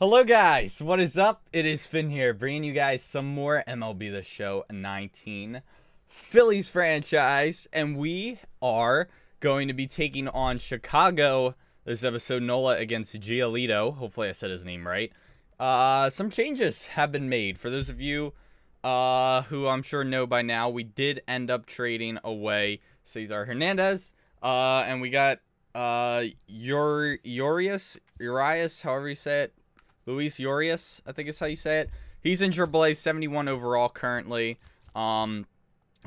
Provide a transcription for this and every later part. Hello guys, what is up? It is Finn here, bringing you guys some more MLB The Show 19 Phillies franchise, and we are going to be taking on Chicago this episode. Nola against Giolito. Hopefully I said his name right. Some changes have been made. For those of you who I'm sure know by now, we did end up trading away Cesar Hernandez, and we got Urias, however you say it. Luis Urias, I think is how you say it. He's in AAA, 71 overall currently. A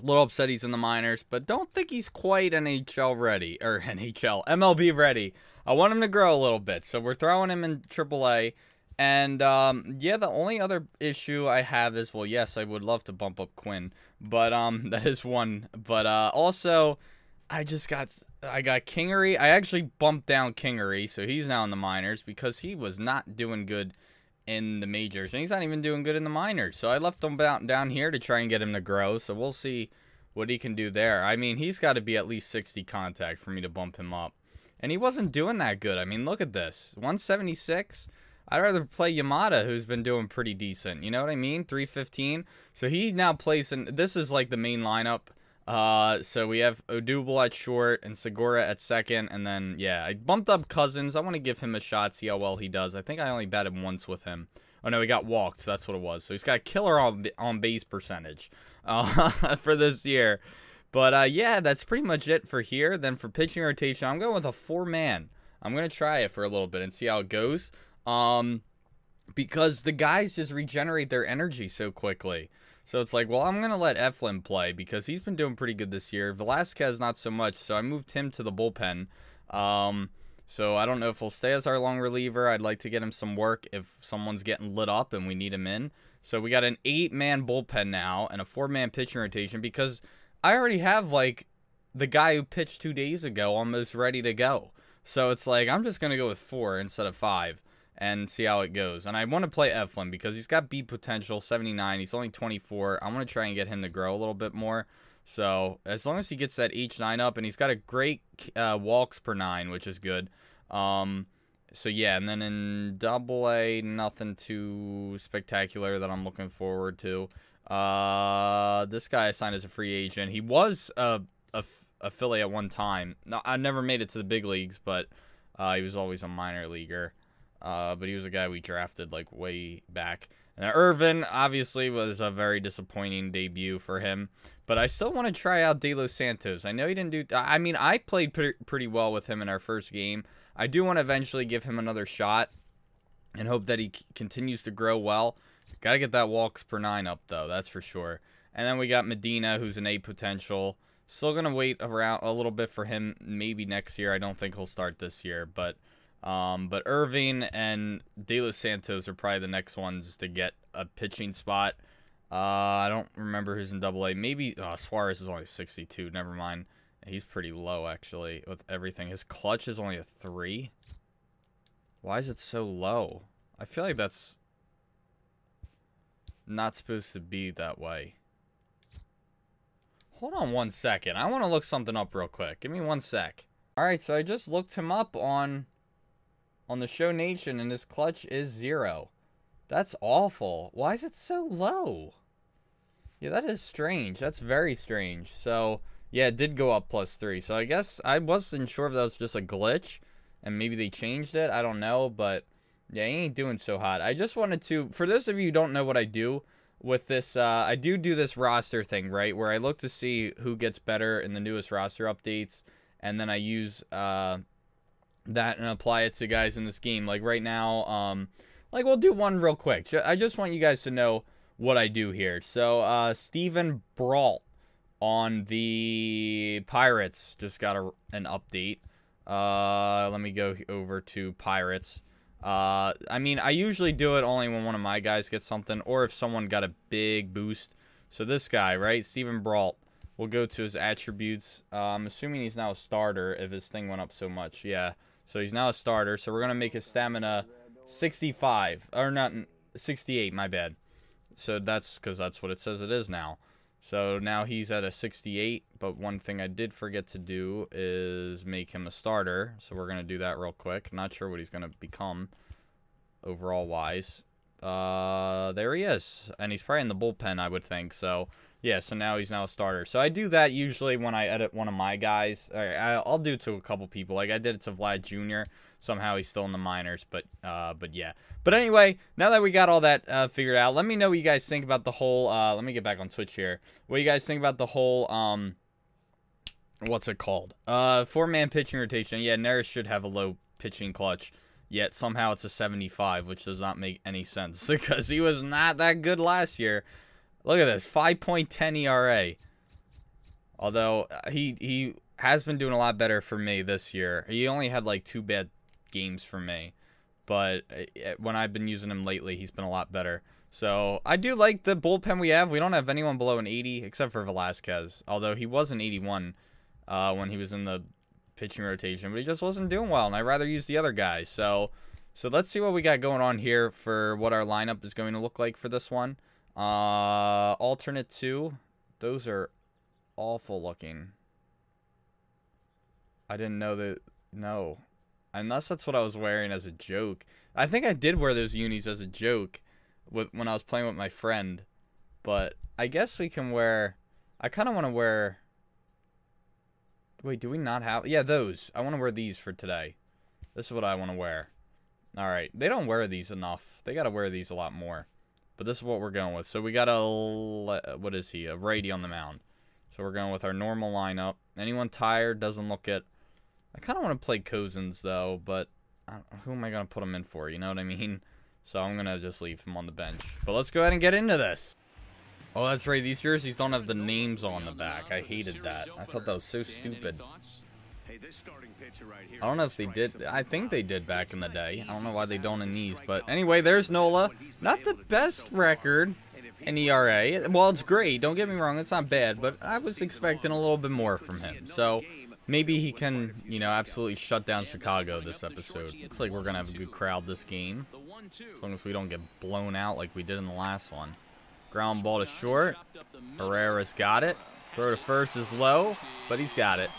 little upset he's in the minors, but don't think he's quite NHL ready, or MLB ready. I want him to grow a little bit, so we're throwing him in AAA. And, yeah, the only other issue I have is, well, yes, I would love to bump up Quinn, but, that is one. But, also, I got Kingery. I actually bumped down Kingery, so he's now in the minors because he was not doing good in the majors, and he's not even doing good in the minors. So I left him down here to try and get him to grow. So we'll see what he can do there. I mean, he's got to be at least 60 contact for me to bump him up, and he wasn't doing that good. I mean, look at this, 176. I'd rather play Yamada, who's been doing pretty decent. You know what I mean? 315. So he now plays in. This is like the main lineup. So we have Odubel at short and Segura at second, and then, yeah, I bumped up Cousins. I want to give him a shot, see how well he does. I think I only batted once with him. Oh, no, he got walked. That's what it was. So he's got a killer on-base percentage for this year. But, yeah, that's pretty much it for here. Then for pitching rotation, I'm going with a four-man. I'm going to try it for a little bit and see how it goes, because the guys just regenerate their energy so quickly. So it's like, well, I'm going to let Eflin play because he's been doing pretty good this year. Velasquez, not so much, so I moved him to the bullpen. So I don't know if he'll stay as our long reliever. I'd like to get him some work if someone's getting lit up and we need him in. So we got an 8-man bullpen now and a 4-man pitching rotation because I already have, like, the guy who pitched 2 days ago almost ready to go. So it's like, I'm just going to go with 4 instead of 5. And see how it goes. And I want to play Eflin because he's got B potential, 79. He's only 24. I want to try and get him to grow a little bit more. So as long as he gets that H9 up, and he's got a great walks per 9, which is good. So yeah, and then in AA, nothing too spectacular that I'm looking forward to. This guy I signed as a free agent. He was a Philly at one time. No, I never made it to the big leagues, but he was always a minor leaguer. But he was a guy we drafted, like, way back. And Irvin, obviously, was a very disappointing debut for him. But I still want to try out De Los Santos. I know he didn't do... I mean, I played pretty well with him in our first game. I do want to eventually give him another shot and hope that he continues to grow well. Got to get that walks per 9 up, though. That's for sure. And then we got Medina, who's an A potential. Still going to wait around a little bit for him maybe next year. I don't think he'll start this year, but... but Irvin and De Los Santos are probably the next ones to get a pitching spot. I don't remember who's in AA. Maybe Suarez is only 62. Never mind. He's pretty low, actually, with everything. His clutch is only a 3. Why is it so low? I feel like that's not supposed to be that way. Hold on one second. I want to look something up real quick. Give me one sec. All right, so I just looked him up on the Show Nation, and his clutch is 0. That's awful. Why is it so low? Yeah, that is strange. That's very strange. So, yeah, it did go up +3. So I guess I wasn't sure if that was just a glitch, and maybe they changed it. I don't know, but, yeah, he ain't doing so hot. I just wanted to, for those of you who don't know what I do with this, I do this roster thing, right, where I look to see who gets better in the newest roster updates, and then I use... that and apply it to guys in this game. Like right now, like we'll do one real quick. I just want you guys to know what I do here. So Stephen Brault on the Pirates just got an update. Let me go over to Pirates. I mean, I usually do it only when one of my guys gets something or if someone got a big boost. So this guy, right, Stephen Brault. We'll go to his attributes. I'm assuming he's now a starter if his thing went up so much. Yeah. So he's now a starter. So we're going to make his stamina 65. Or not, 68, my bad. So that's because that's what it says it is now. So now he's at a 68. But one thing I did forget to do is make him a starter. So we're going to do that real quick. Not sure what he's going to become. overall wise. There he is, and he's probably in the bullpen, I would think. So yeah, so now he's now a starter. So I do that usually when I edit one of my guys. I'll do it to a couple people. Like I did it to Vlad Jr. Somehow he's still in the minors, but yeah. But anyway, now that we got all that figured out, let me know what you guys think about the whole. Let me get back on Twitch here. What you guys think about the whole? What's it called? 4-man pitching rotation. Yeah, Neris should have a low pitching clutch. Yet somehow it's a 75, which does not make any sense because he was not that good last year. Look at this, 5.10 ERA. Although he has been doing a lot better for me this year. He only had like 2 bad games for me, but when I've been using him lately, he's been a lot better. So I do like the bullpen we have. We don't have anyone below an 80 except for Velasquez, although he was an 81 when he was in the pitching rotation, but he just wasn't doing well, and I'd rather use the other guys. So let's see what we got going on here for what our lineup is going to look like for this one. Alternate 2. Those are awful looking. I didn't know that. No. Unless that's what I was wearing as a joke. I think I did wear those unis as a joke when I was playing with my friend. But I guess we can wear... I kind of want to wear... Wait, do we not have... Yeah, those. I want to wear these for today. This is what I want to wear. Alright. They don't wear these enough. They got to wear these a lot more. But this is what we're going with. So we got a, what is he, a righty on the mound. So we're going with our normal lineup. Anyone tired doesn't look at. I kind of want to play Cousins though, but who am I going to put him in for? You know what I mean? So I'm going to just leave him on the bench. But let's go ahead and get into this. Oh, that's right. These jerseys don't have the names on the back. I hated that. I thought that was so stupid. I don't know if they did. I think they did back in the day. I don't know why they don't in these. But anyway, there's Nola. Not the best record in ERA. Well, it's great. Don't get me wrong. It's not bad. But I was expecting a little bit more from him. So maybe he can, you know, absolutely shut down Chicago this episode. Looks like we're going to have a good crowd this game. As long as we don't get blown out like we did in the last one. Ground ball to short. Herrera's got it. Throw to first is low, but he's got it.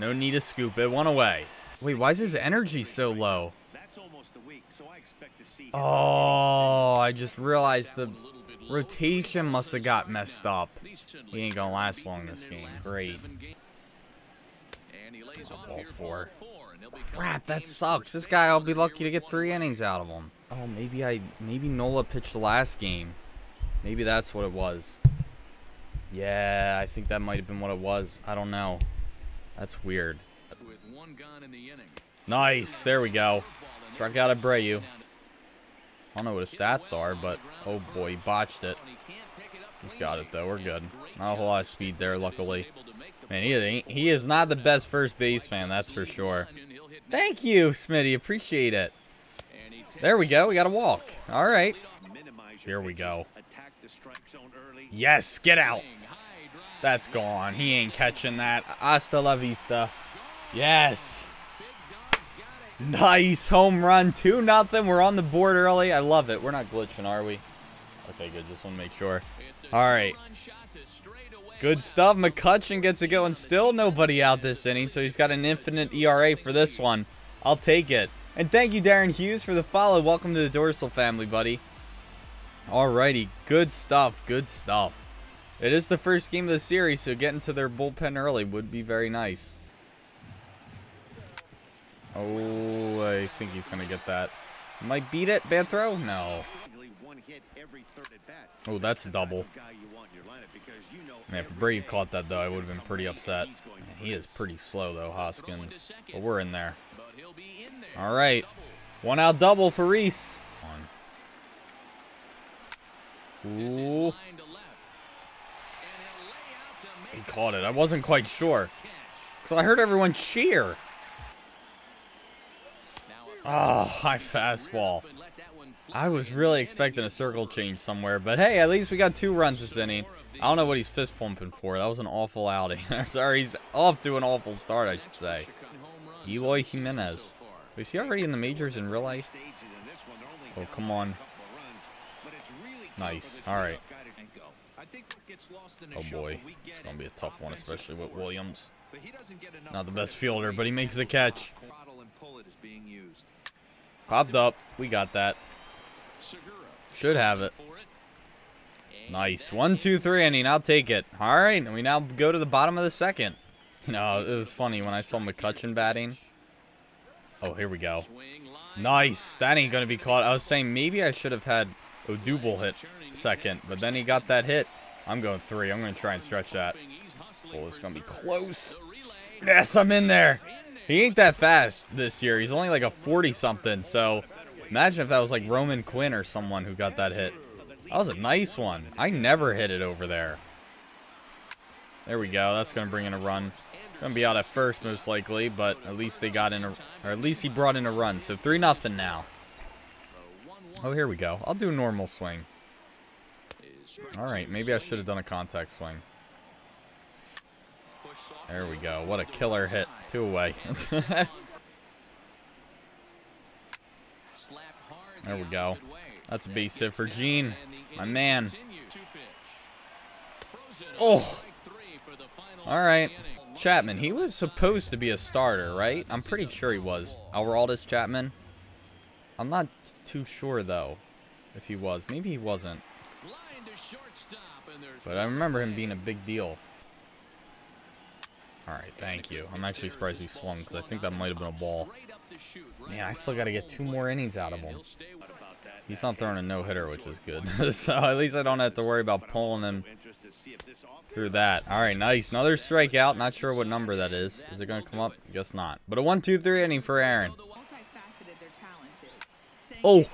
No need to scoop it. One away. Wait, why is his energy so low? Oh, I just realized the rotation must have got messed up. He ain't going to last long this game. Great. Oh, ball 4. Crap, that sucks. This guy, I'll be lucky to get 3 innings out of him. Oh, maybe Nola pitched the last game. Maybe that's what it was. Yeah, I think that might have been what it was. I don't know. That's weird. With one gun in the inning. Nice. There we go. Struck out at Brayu. I don't know what his stats are, but oh boy, he botched it. He's got it though. We're good. Not a whole lot of speed there, luckily. Man, he is not the best first baseman, that's for sure. Thank you, Smitty. Appreciate it. There we go. We got a walk. All right. Here we go. Yes, get out. That's gone. He ain't catching that. Hasta la vista. Yes. Nice home run. 2-0. We're on the board early. I love it. We're not glitching, are we? Okay, good. Just want to make sure. All right. Good stuff. McCutchen gets it going. Still nobody out this inning, so he's got an infinite ERA for this one. I'll take it. And thank you, Darren Hughes, for the follow. Welcome to the Dorsal family, buddy. All righty. Good stuff. Good stuff. It is the first game of the series, so getting to their bullpen early would be very nice. Oh, I think he's going to get that. Might beat it. Bad throw? No. Oh, that's a double. Man, if Brayu caught that, though, I would have been pretty upset. Man, he is pretty slow, though, Hoskins. But we're in there. All right. 1-out double for Rhys. Ooh. He caught it. I wasn't quite sure. So I heard everyone cheer. Oh, high fastball. I was really expecting a circle change somewhere, but hey, at least we got 2 runs this inning. I don't know what he's fist pumping for. That was an awful outing. Sorry, he's off to an awful start, I should say. Eloy Jimenez. Is he already in the majors in real life? Oh, come on. Nice. All right. Oh boy, it's going to be a tough one, especially with Williams. Not the best fielder, but he makes the catch. Popped up. We got that. Should have it. Nice. 1-2-3 inning. I'll take it. All right. And we now go to the bottom of the second. No, it was funny when I saw McCutchen batting. Oh, here we go. Nice. That ain't going to be caught. I was saying maybe I should have had Odubel hit second, but then he got that hit. I'm going three. I'm going to try and stretch that. Oh, it's going to be close. Yes, I'm in there. He ain't that fast this year. He's only like a 40-something, so imagine if that was like Roman Quinn or someone who got that hit. That was a nice one. I never hit it over there. There we go. That's going to bring in a run. Going to be out at first most likely, but at least they got in a, or at least he brought in a run. So 3-0 now. Oh, here we go. I'll do a normal swing. All right, maybe I should have done a contact swing. There we go. What a killer hit. 2 away. There we go. That's a base hit for Gene, my man. Oh. All right. Chapman, he was supposed to be a starter, right? I'm pretty sure he was. Alvaraldis Chapman. I'm not too sure, though, if he was. Maybe he wasn't. But I remember him being a big deal. All right, thank you. I'm actually surprised he swung because I think that might have been a ball. Man, I still got to get 2 more innings out of him. He's not throwing a no-hitter, which is good. So at least I don't have to worry about pulling him through that. All right, nice. Another strikeout. Not sure what number that is. Is it going to come up? I guess not. But a 1-2-3 inning for Aaron. Oh,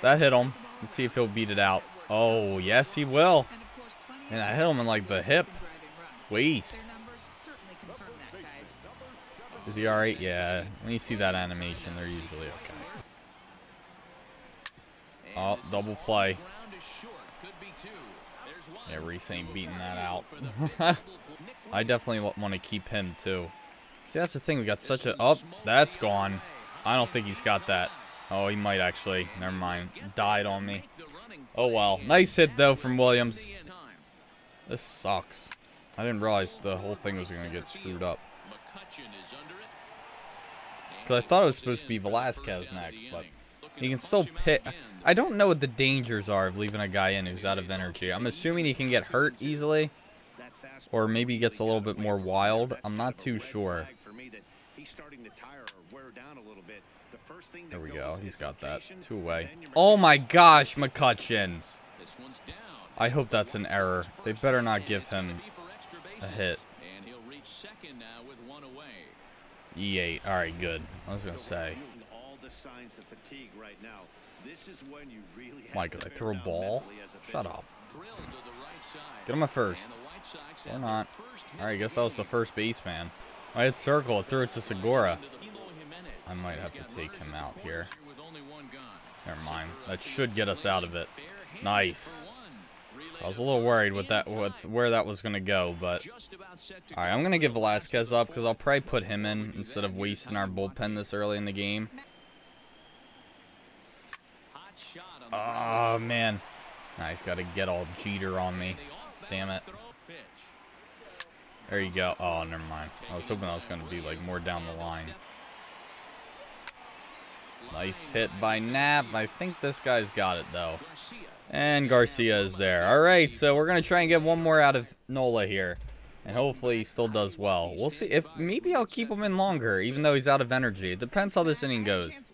that hit him. Let's see if he'll beat it out. Oh, yes, he will. And I hit him in, like, the hip, waist. Is he all right? Yeah. When you see that animation, they're usually okay. Oh, double play. Yeah, Rhys ain't beating that out. I definitely want to keep him, too. See, that's the thing. We got such a... Oh, that's gone. I don't think he's got that. Oh, he might actually. Never mind. Died on me. Oh, well. Nice hit, though, from Williams. This sucks. I didn't realize the whole thing was going to get screwed up. Because I thought it was supposed to be Velasquez next, but he can still pick. I don't know what the dangers are of leaving a guy in who's out of energy. I'm assuming he can get hurt easily, or maybe he gets a little bit more wild. I'm not too sure. There we go. He's got that. 2 away. Oh my gosh, McCutchen. I hope that's an error. They better not give him a hit. E8. All right, good. I was going to say. Why, could I throw a ball? Shut up. Get him a first. Or not. All right, I guess that was the first baseman. I hit circle. It threw it to Segura. I might have to take him out here. Never mind. That should get us out of it. Nice. I was a little worried with that, with where that was going to go, but... All right, I'm going to give Velasquez up because I'll probably put him in instead of wasting our bullpen this early in the game. Oh, man. Nah, he's got to get all Jeter on me. Damn it. There you go. Oh, never mind. I was hoping that was going to be, like, more down the line. Nice hit by Knapp. I think this guy's got it, though. And Garcia is there. All right, so we're going to try and get one more out of Nola here. And hopefully he still does well. We'll see. If maybe I'll keep him in longer, even though he's out of energy. It depends how this inning goes.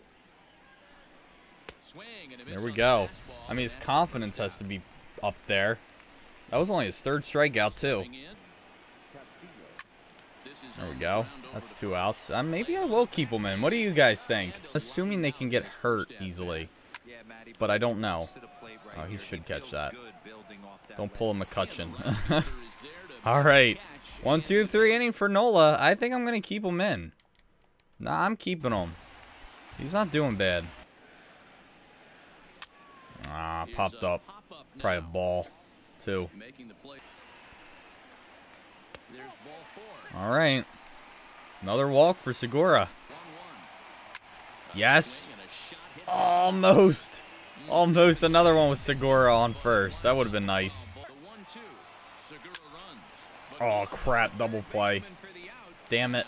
There we go. I mean, his confidence has to be up there. That was only his 3rd strikeout, too. There we go. That's 2 outs. Maybe I will keep him in. What do you guys think? Assuming they can get hurt easily. But I don't know. Oh, he should catch that. Don't pull a McCutchen. All right. 1-2-3 inning for Nola. I think I'm going to keep him in. Nah, I'm keeping him. He's not doing bad. Ah, popped up. Probably a ball, too. All right. Another walk for Segura. Yes. Almost. Almost another one with Segura on first. That would have been nice. Oh, crap. Double play. Damn it.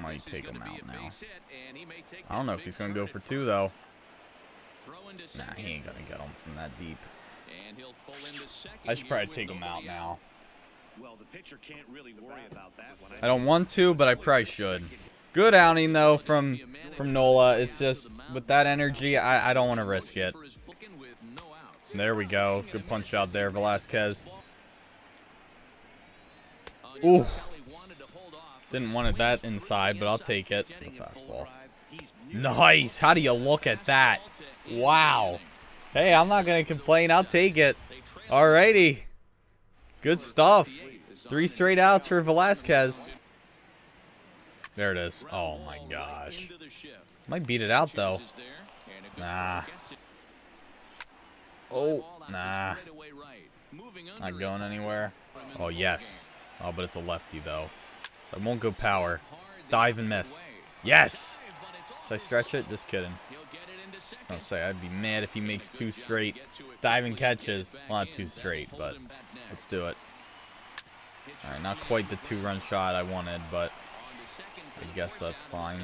Might take him out now. I don't know if he's going to go for two, though. Nah, he ain't going to get him from that deep. I should probably take him out now. I don't want to, but I probably should. Good outing, though, from Nola. It's just, with that energy, I don't want to risk it. There we go. Good punch out there, Velasquez. Ooh. Didn't want it that inside, but I'll take it. The fastball. Nice. How do you look at that? Wow. Hey, I'm not going to complain. I'll take it. Alrighty. Good stuff. 3 straight outs for Velasquez. There it is. Oh, my gosh. Might beat it out, though. Nah. Oh, nah. Not going anywhere. Oh, yes. Oh, but it's a lefty, though. So I won't go power. Dive and miss. Yes! Should I stretch it? Just kidding. I was going to say, I'd be mad if he makes 2 straight diving catches. Well, not 2 straight, but let's do it. All right, not quite the 2-run shot I wanted, but I guess that's fine.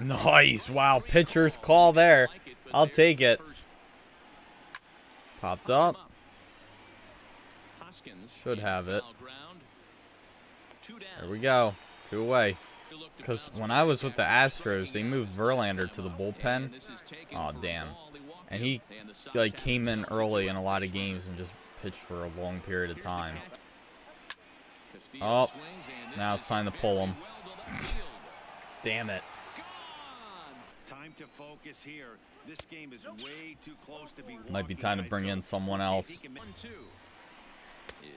Nice. Wow, pitcher's call there. I'll take it. Popped up. Should have it. There we go. 2 away. Because when I was with the Astros, they moved Verlander to the bullpen. Oh, damn. And he like came in early in a lot of games and just pitched for a long period of time. Oh, now it's time to pull him. Damn it. Time to focus here. This game is way too close to be. Might be time to bring in someone else.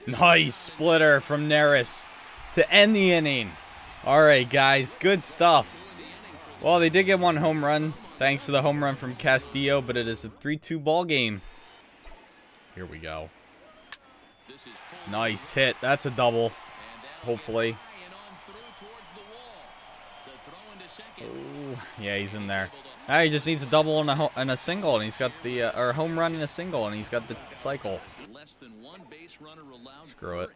Nice splitter from Neris to end the inning. All right, guys, good stuff. Well, they did get 1 home run thanks to the home run from Castillo, but it is a 3-2 ball game. Here we go. Nice hit. That's a double, hopefully. Oh, yeah, he's in there. Now he just needs a double and a single, and he's got the or home run and a single, and he's got the cycle. Screw it.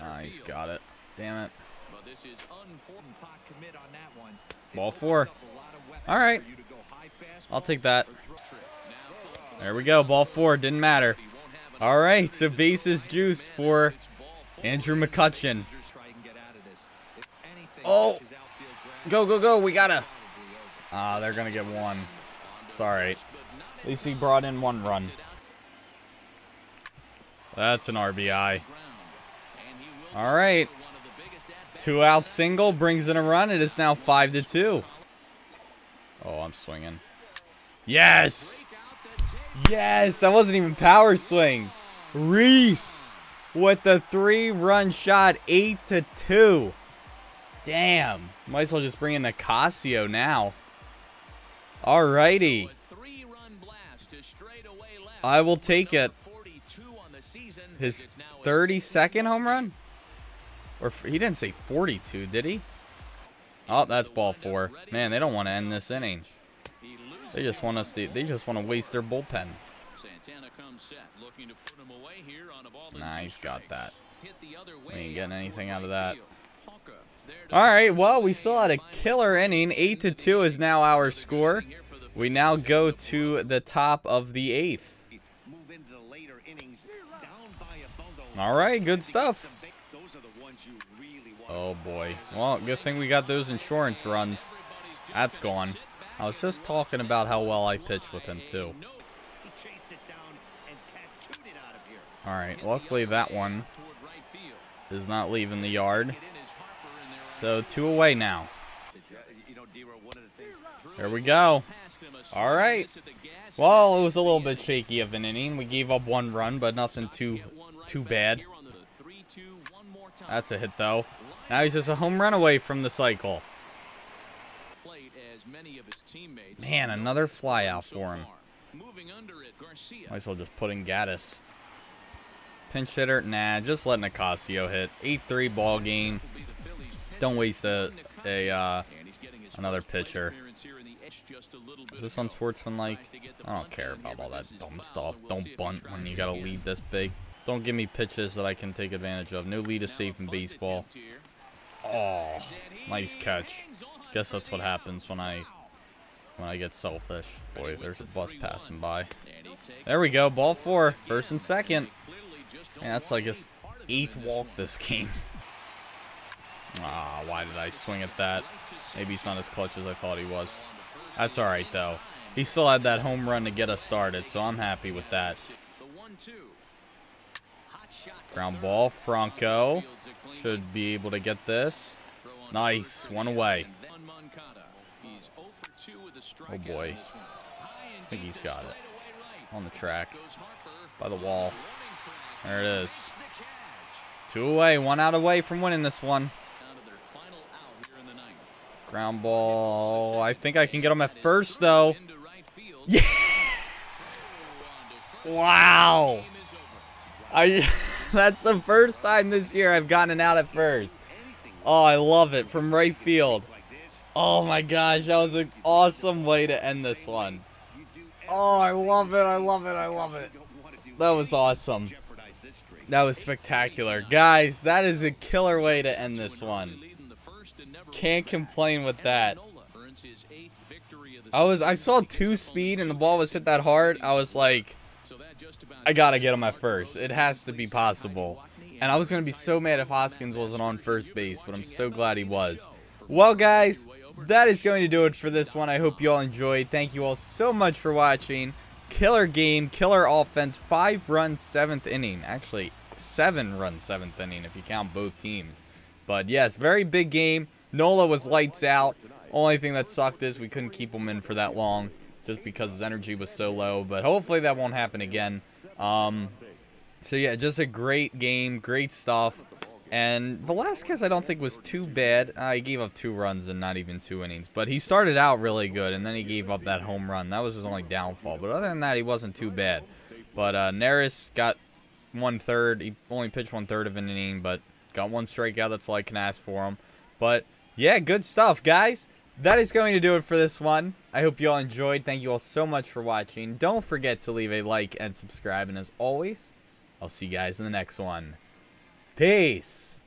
Ah, he's got it. Damn it. Ball 4. All right. I'll take that. There we go. Ball 4. Didn't matter. All right. So bases juiced for Andrew McCutchen. Oh. Go, go, go. We got to. Ah, they're going to get 1. It's all right. At least he brought in 1 run. That's an RBI. All right. 2-out single brings in a run. It is now 5-2. Oh, I'm swinging. Yes. Yes. That wasn't even power swing. Rhys with the 3-run shot, 8-2. Damn. Might as well just bring in Nicasio now. All righty. I will take it. His 32nd home run? Or he didn't say 42, did he? Oh, that's ball 4. Man, they don't want to end this inning. They just want us to. They just want to waste their bullpen. Nah, he's got that. We ain't getting anything out of that. All right. Well, we still had a killer inning. 8-2 is now our score. We now go to the top of the 8th. All right, good stuff. Oh, boy. Well, good thing we got those insurance runs. That's gone. I was just talking about how well I pitched with him, too. All right, luckily that one is not leaving the yard. So 2 away now. There we go. All right. Well, it was a little bit shaky of an inning. We gave up 1 run, but nothing too bad. That's a hit, though. Now he's just a home run away from the cycle. Man, another fly out for him. Might as well just put in Gaddis. Pinch hitter? Nah, just let Nicasio hit. 8-3 ball game. Don't waste another pitcher. Is this unsportsmanlike? I don't care about all that dumb stuff. Don't bunt when you got a lead this big. Don't give me pitches that I can take advantage of. No lead is safe in baseball. Oh, nice catch. Guess that's what happens when I get selfish. Boy, there's a bus passing by. There we go. Ball four. First and second. Man, that's like his 8th walk this game. Ah, why did I swing at that? Maybe he's not as clutch as I thought he was. That's all right, though. He still had that home run to get us started, so I'm happy with that. Ground ball. Franco should be able to get this. Nice. One away. Oh, boy. I think he's got it. On the track. By the wall. There it is. 2 away. 1 out away from winning this one. Ground ball. I think I can get him at first, though. Yeah. Wow. That's the first time this year I've gotten out at first. Oh, I love it. From right field. Oh, my gosh. That was an awesome way to end this one. Oh, I love it. I love it. I love it. That was awesome. That was spectacular. Guys, that is a killer way to end this one. Can't complain with that. I saw 2 speed and the ball was hit that hard. I was like, I gotta get him at first. It has to be possible. And I was gonna be so mad if Hoskins wasn't on first base, but I'm so glad he was. Well, guys, that is going to do it for this one. I hope you all enjoyed. Thank you all so much for watching. Killer game, killer offense, 5-run 7th inning. Actually, 7-run 7th inning if you count both teams. But yes, very big game. Nola was lights out. Only thing that sucked is we couldn't keep him in for that long just because his energy was so low. But hopefully that won't happen again. So yeah, just a great game, great stuff. And Velasquez I don't think was too bad. He gave up 2 runs in not even 2 innings. But he started out really good, and then he gave up that home run. That was his only downfall. But other than that, he wasn't too bad. But Neris got 1/3. He only pitched 1/3 of an inning, but got 1 strikeout. That's all I can ask for him. But yeah, good stuff, guys. That is going to do it for this one. I hope you all enjoyed. Thank you all so much for watching. Don't forget to leave a like and subscribe. And as always, I'll see you guys in the next one. Peace.